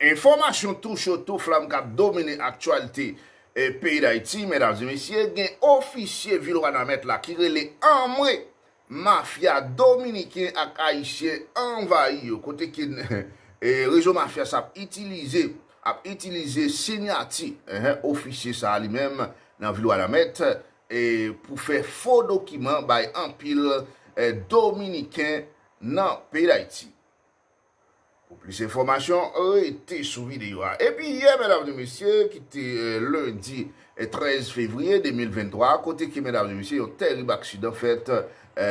Information touche tout flamme qui a dominé l'actualité du pays d'Haïti, mesdames et messieurs, il y a un officier Ville Ouanaminthe là qui relève en moins mafia dominicaine et haïtienne envahie. Côté qui réseau mafia ça a utilisé signati officier ça lui-même dans Ville Ouanaminthe et pour faire faux documents by un pile dominicain dans pays d'Haïti. Pour plus d'informations, était sous vidéo. Et puis hier, mesdames et messieurs, qui était lundi 13 février 2023, côté qui, mesdames et messieurs, un terrible accident fait dans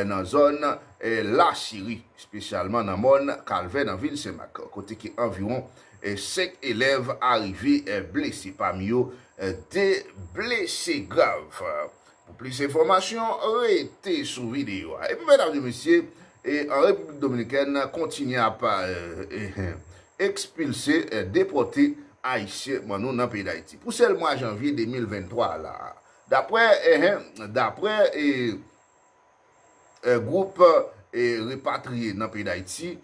la zone La Syrie, spécialement dans Mon Calvin, dans ville Semak. Côté qui environ 5 élèves arrivés blessés, parmi eux des blessés graves. Pour plus d'informations, était sous vidéo. Et puis, mesdames et messieurs, et en République dominicaine, continue à expulser, déporter Haïtiens dans le pays d'Haïti. Pour ce mois de janvier 2023, d'après le groupe répatrié dans le pays d'Haïti,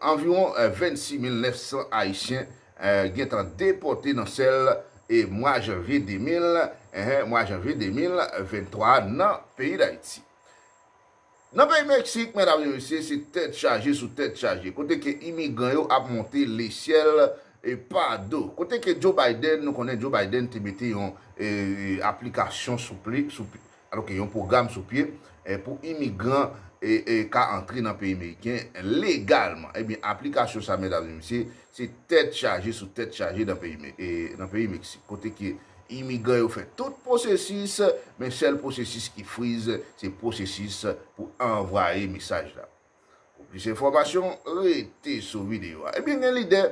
environ 26 900 Haïtiens sont déportés dans celle et mois de janvier 2023 dans le pays d'Haïti. Dans le pays Mexique, mesdames et messieurs, c'est tête chargée sous tête chargée. Côté que immigrants a monté les ciels et pas d'eau. Côté que Joe Biden, nous connaissons Joe Biden, qui mettait une application sous pied, alors qu'il y a un programme sous pied pour immigrants qui entrent dans le pays américain légalement. Eh bien, application ça, mesdames et messieurs, c'est tête chargée sous tête chargée dans le pays Mexique. Côté que immigrants fait tout processus, mais seul processus qui frise, c'est le processus pour envoyer message là. Pour plus d'informations, restez sur vidéo. Et bien, l'idée,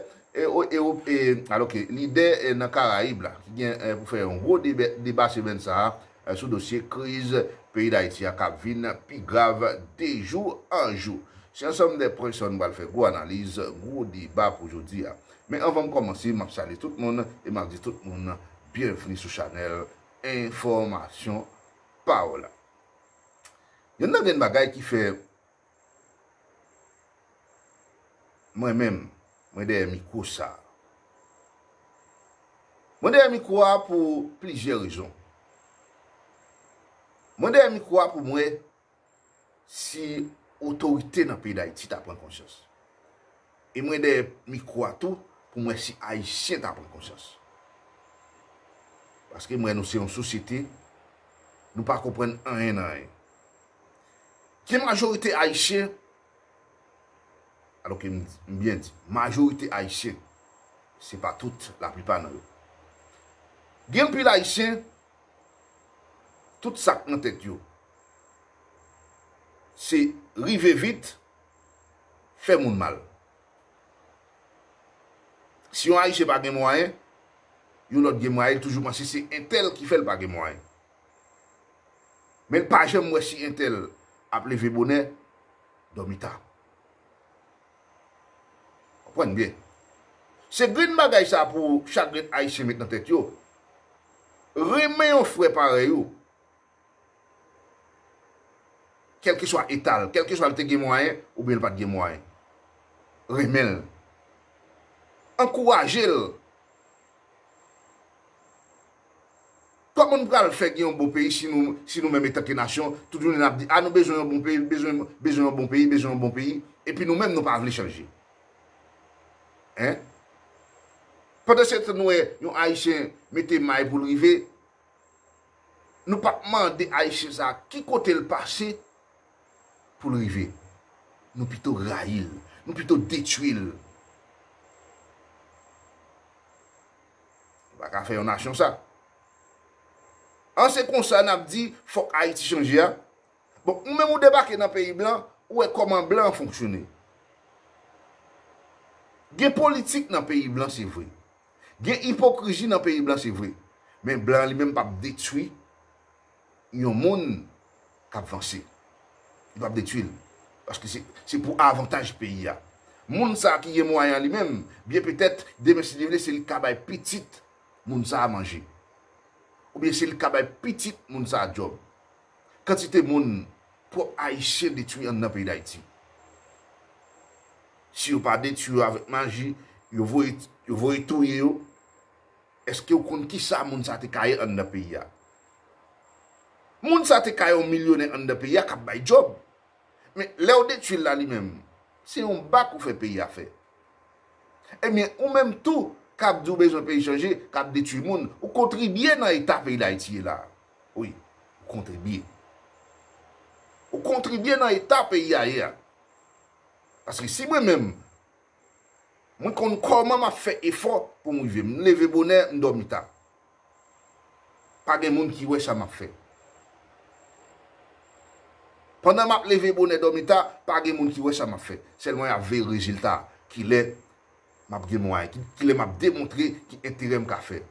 alors que l'idée est dans les Caraïbes, qui vient pour faire un gros débat semaine ça, sur le dossier crise pays d'Haïti à Capvin, plus grave, de jour en jour. C'est ensemble des personnes qui vont faire gros analyse, gros débat pour aujourd'hui. Mais avant de commencer, je salue tout le monde et je dis tout le monde. Bienvenue sur Chanel Information Paola. Il y a une bagaille qui fait moi-même, moi derrière micro ça. Moi derrière micro pour plusieurs raisons. Moi derrière micro pour moi si autorité dans le pays d'Haïti t'a pris conscience. Et moi derrière micro tout pour moi si haïtien t'a pris conscience. Parce que moi, nous sommes une société, nous ne comprenons pas rien. La majorité haïtienne, alors que bien dit, majorité haïtienne, ce n'est pas toute, la plupart d'entre eux. Gen pil haïtien, tout ça dans tête yo. C'est river vite, faire moun mal. Si on haïtien pas de moyen, yon l'autre gagne toujours penser c'est un tel qui fait le pas moyen. Mais pas jamais moi si un tel a levé bonnet dormita. Comprenez bien. C'est green bagay ça pour chaque haïtien mettre dans tête yo. Remet un frère pareil yo. Quel que soit étal, quel que soit le te gagne moyen ou bien le pas de gagne moyen. Remel. Encouragez-le. Comment nous pouvons faire un bon pays si nous, même étant que nation, tout le monde dit, ah, nous besoin d'un bon pays, besoin d'un bon pays, et puis nous-mêmes, nous ne pouvons pas changer. Hein? Pendant cette nous, les Haïtiens mettaient maille pour arriver, nous ne pouvons pas demander aux Haïtiens à qui côté le passé pour arriver. Nous plutôt railler, nous plutôt détruire. On ne va pas faire une nation ça. En ce qu'on s'en a dit, il faut que Haïti change. Bon, nous même débarquer dans le pays blanc, où est comment blanc fonctionne. Il y a politique dans le pays blanc, c'est vrai. Il y a hypocrisie dans le pays blanc, c'est vrai. Mais blanc lui-même pas détruit. Il y a un monde qui avance. Il va détruire. Parce que c'est pour avantage du pays. Le monde qui est moyen lui-même, bien peut-être, demain, c'est le cabaye petit, le monde à manger. Ou bien c'est le cas de petit moun sa job. Quantité moun pour Haïtien détruire dans le pays d'Haïti. Si vous ne détruisez pas avec magie, ils vont tuer. Est-ce que vous comptez qui ça, moun sa te kaye en de pays? Moun sa te kaye un millionnaire en de pays, qui a un job. Mais là où détruit là lui-même, c'est un bac où fait pays à faire. Eh bien, ou même tout, cap du besoin pays changer, cap détruit moun, ou contribuer dans l'état pays d'Haïti là. Oui, ou contribuer. Ou contribuer dans l'état pays ailleurs. Parce que si moi-même, moi, comment m'a fait effort pour me vivre, me lever bonheur, me dormir tard. Pas de monde qui ouais ça m'a fait. Pendant que je me lever bonheur, dormir tard, pas de monde qui ouais ça m'a fait. Seulement il y avait le résultat qu'il est m'a démontré qui intérêt m'a fait.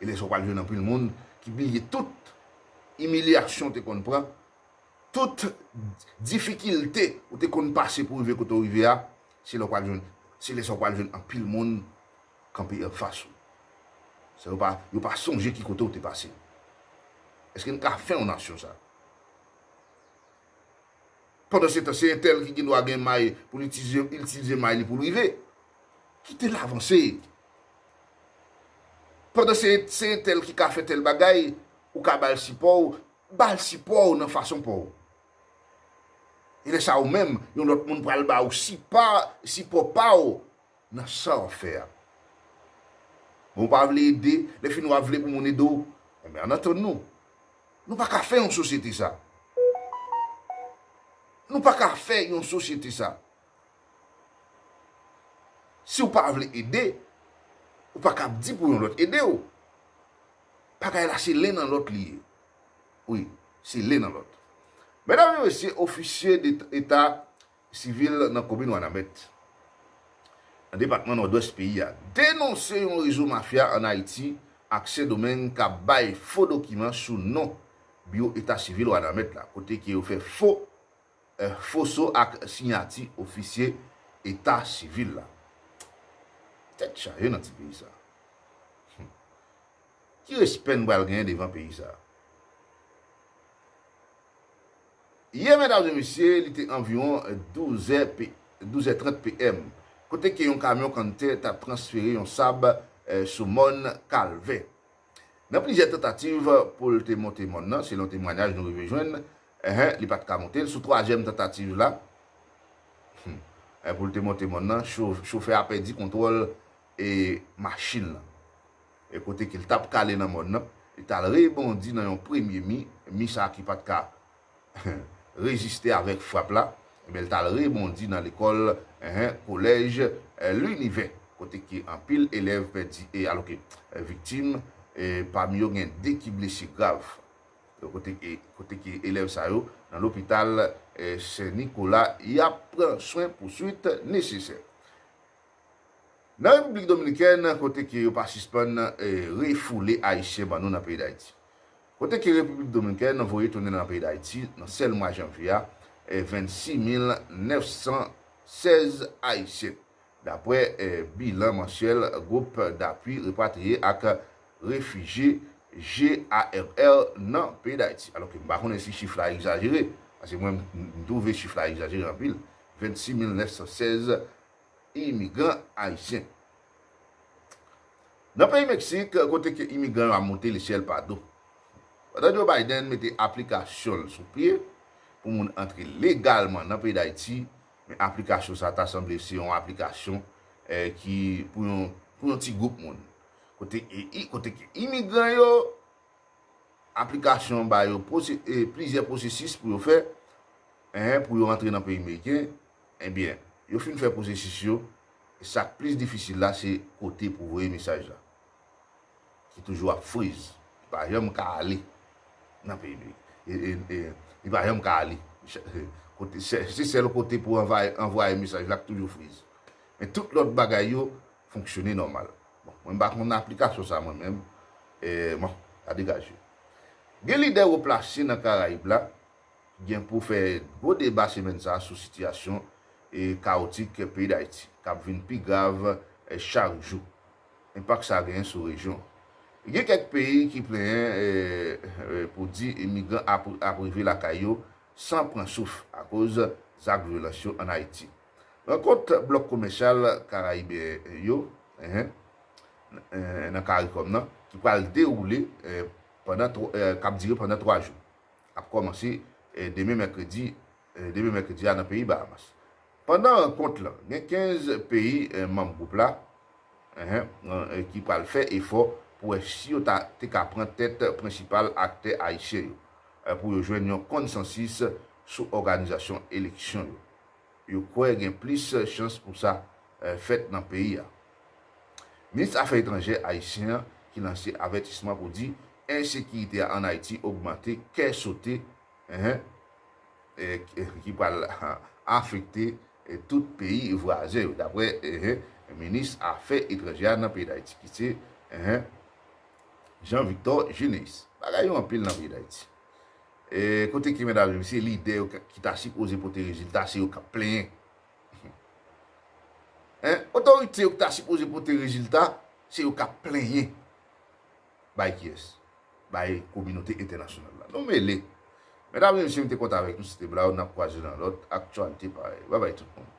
Et les gens pas dans plus le monde qui oublient toute humiliation te qu'on prend. Toute difficulté ou te qu'on passe pour vivre côté rivière, c'est le jeune, c'est les jeunes en pile monde camper en face. Ça veut pas, il pas songer qui côté où t'es passé. Est-ce que nous avons fait une nation ça? Pendant ce temps, c'est un tel qui doit gagner maille pour utiliser maille pour arriver. Qui te l'avancé? Pendant ce temps, c'est un tel qui a fait tel bagaille ou qui a bal si pauvre dans façon pauvre. Et les ça ou même, yon l'autre monde pral ba ou si pour pas ou n'a sans faire. Bon pas vle aider, les filles nous vle pour mon edo. Mais en attendant nous pas qu'à faire une société ça. Nous pas qu'à faire une société ça. Si ou pas vle aider, ou pas qu'à dire pour l'autre aider ou. Pas qu'à lâcher l'un dans l'autre lié. Oui, c'est l'un dans l'autre. Mesdames et messieurs, officiers d'État civil dans la commune Ouanaminthe, un département nord-ouest pays, a dénoncé un réseau mafia en Haïti, accès domaine qui a baillé faux documents sous nom bio État civil Ouanaminthe, côté qui a fait faux, faux avec signature officier État civil. Tête chargée dans ce pays. Ça. Qui respecte le devant pays ça? Hier, mesdames et messieurs, il était environ 12h30 p.m. Côté qu'il y a un camion canté a transféré un sable sur Mon Calvé. Dans plusieurs tentatives pour le monter Mon, selon témoignage, nous rejoignons. Il n'y a pas de monter. Sous troisième tentative là, pour le monter Mon, chauffeur a perdu contrôle et machine. Et côté qu'il tape calé dans Mon, il a rebondi dans un premier ça qui pas de cas. Résister avec frappe là, mais elle t'a rebondi dans l'école, collège, l'univers, côté qui en pile élève perdu et alloqué victime, et parmi eux, dès qui blessé grave, côté qui élève ça yo, dans l'hôpital Saint-Nicolas, il a pris soin poursuite nécessaire. Dans la République dominicaine, côté qui participant refoulé haïtien dans le pays d'Haïti. Côté que la République dominicaine a envoyé tourner dans le pays d'Haïti, dans le mois de janvier, 26 916 Haïtiens, d'après le bilan mensuel groupe d'appui répatrié avec réfugiés GARL dans le pays d'Haïti. Alors que je ne sais pas si le chiffre est exagéré, parce que moi-même, je trouve le chiffre exagéré en pile, 26 916 immigrants haïtiens. Dans le pays du Mexique, côté que les immigrants ont monté le ciel par dos. Joe Biden mettait application sous pied pour entrer légalement dans le pays d'Haïti. Mais l'application, ça t'a semblé, c'est une application qui pour un petit groupe. Côté immigrants, l'application et plusieurs processus pour faire pour entrer dans le pays américain. Eh bien, ils fin faire processus. Et ça, le plus difficile là, c'est côté pour voir le message là. Qui toujours à freeze. Par exemple, aller. Non, il va rien aller. C'est le côté pour envoyer un message là que toujours frise. Mais toute l'autre bagaille fonctionne normal. Bon, on a application ça moi-même. Et bon, à dégager. Des leaders replacés dans Caraïbes là, bien pour faire gros débat semaine ça sur situation et chaotique pays d'Haïti, qui devient plus grave chaque jour. Impact ça gagne sur région. Il y a quelques pays qui plaignent pour dire que les migrants ont privé la caillou sans prendre souffle à cause des violations en Haïti. Rencontre bloc commercial Caraïbes yo, dans Caricom, qui va le dérouler pendant 3 jours. A commencer demain mercredi dans le pays Bahamas. Pendant la rencontre, il y a 15 pays membres groupe là qui va faire effort pour si vous avez prendre tête principale acteur haïtien pour joindre un consensus sur l'organisation élection. Je crois qu'il y a plus de chances pour ça fait dans le pays. Le ministre des Affaires étrangères haïtien qui lance un avertissement pour dire que l'insécurité en Haïti augmentée, qu'elle sautée, qui va affecter tout pays voisin. D'après le ministre des Affaires étrangères dans le pays d'Haïti, qui est Jean-Victor Junès. Il y a un pile dans le pays d'Haïti. Et côté qui m'a dit, c'est l'idée qui t'a supposé pour tes résultats, c'est au cap plein. Autorité qui t'a supposé pour tes résultats, c'est au cap plein. By qui est? By communauté internationale. Non, mais les. Mesdames et messieurs, vous êtes content avec nous, c'était Blau, on a croisé dans l'autre actualité pareil. Bye bye tout le monde.